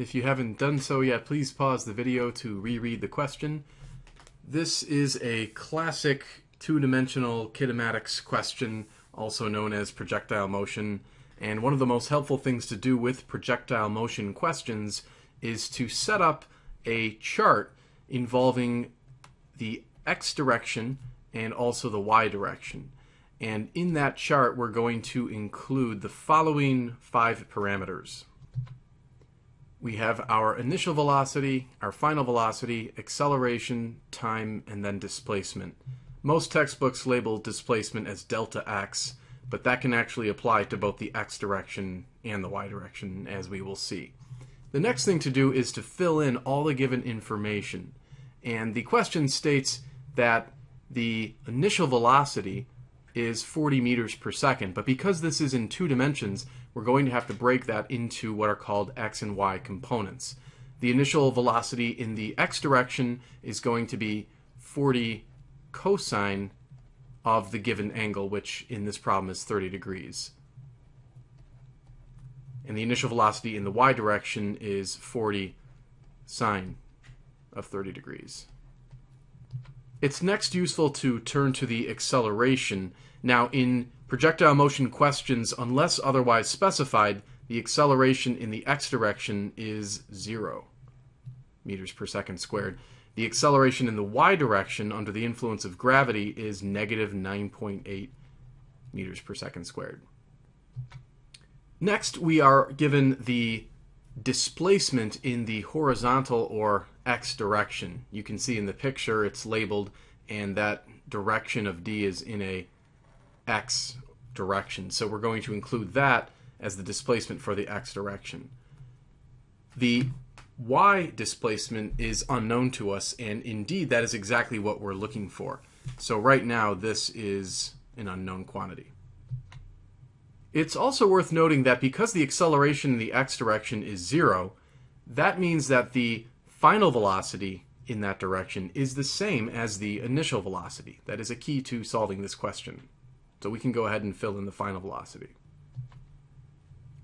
If you haven't done so yet, please pause the video to reread the question. This is a classic two-dimensional kinematics question, also known as projectile motion. And one of the most helpful things to do with projectile motion questions is to set up a chart involving the x direction and also the y direction. And in that chart, we're going to include the following 5 parameters. We have our initial velocity, our final velocity, acceleration, time, and then displacement. Most textbooks label displacement as delta x, but that can actually apply to both the x direction and the y direction, as we will see. The next thing to do is to fill in all the given information. And the question states that the initial velocity is 40 meters per second, but because this is in 2 dimensions, we're going to have to break that into what are called x and y components. The initial velocity in the x direction is going to be 40 cosine of the given angle, which in this problem is 30 degrees. And the initial velocity in the y direction is 40 sine of 30 degrees. It's next useful to turn to the acceleration. Now, in projectile motion questions, unless otherwise specified, the acceleration in the x direction is 0 meters per second squared. The acceleration in the y direction under the influence of gravity is negative 9.8 meters per second squared. Next, we are given the displacement in the horizontal or x direction. You can see in the picture it's labeled, and that direction of D is in a x direction. So we're going to include that as the displacement for the x direction. The y displacement is unknown to us, and indeed that is exactly what we're looking for. So right now this is an unknown quantity. It's also worth noting that because the acceleration in the x direction is 0, that means that the final velocity in that direction is the same as the initial velocity. That is a key to solving this question. So we can go ahead and fill in the final velocity.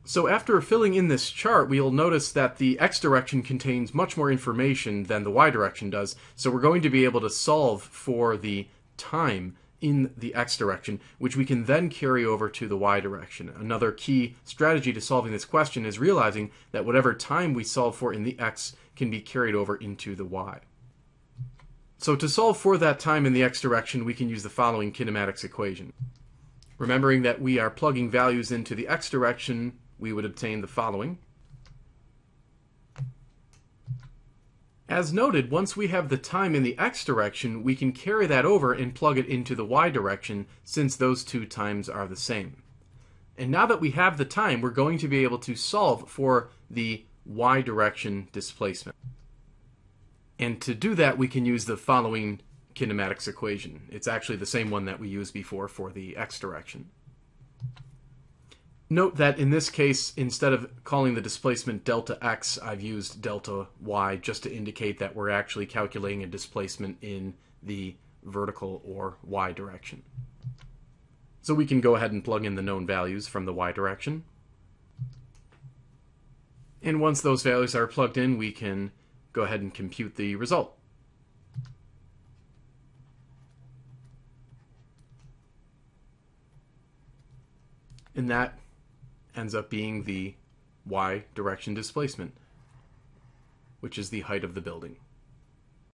So after filling in this chart, we'll notice that the x direction contains much more information than the y direction does. So we're going to be able to solve for the time in the x direction, which we can then carry over to the y direction. Another key strategy to solving this question is realizing that whatever time we solve for in the x can be carried over into the y. So to solve for that time in the x direction, we can use the following kinematics equation. Remembering that we are plugging values into the x direction, we would obtain the following. As noted, once we have the time in the x direction, we can carry that over and plug it into the y direction, since those two times are the same. And now that we have the time, we're going to be able to solve for the y direction displacement. And to do that, we can use the following kinematics equation. It's actually the same one that we used before for the x direction. Note that in this case, instead of calling the displacement delta x, I've used delta y just to indicate that we're actually calculating a displacement in the vertical or y direction. So we can go ahead and plug in the known values from the y direction. And once those values are plugged in, we can go ahead and compute the result. And that ends up being the y direction displacement, which is the height of the building.